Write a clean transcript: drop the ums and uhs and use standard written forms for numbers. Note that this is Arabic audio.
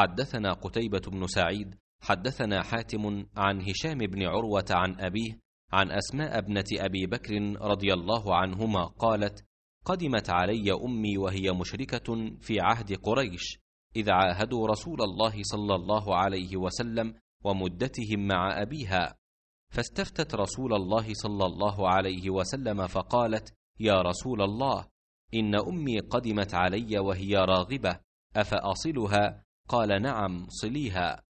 حدثنا قتيبة بن سعيد حدثنا حاتم عن هشام بن عروة عن أبيه عن أسماء ابنة أبي بكر رضي الله عنهما قالت: قدمت علي أمي وهي مشركة في عهد قريش إذ عاهدوا رسول الله صلى الله عليه وسلم ومدتهم مع أبيها، فاستفتت رسول الله صلى الله عليه وسلم فقالت: يا رسول الله، إن أمي قدمت علي وهي راغبة، أفأصلها؟ قال: نعم صليها.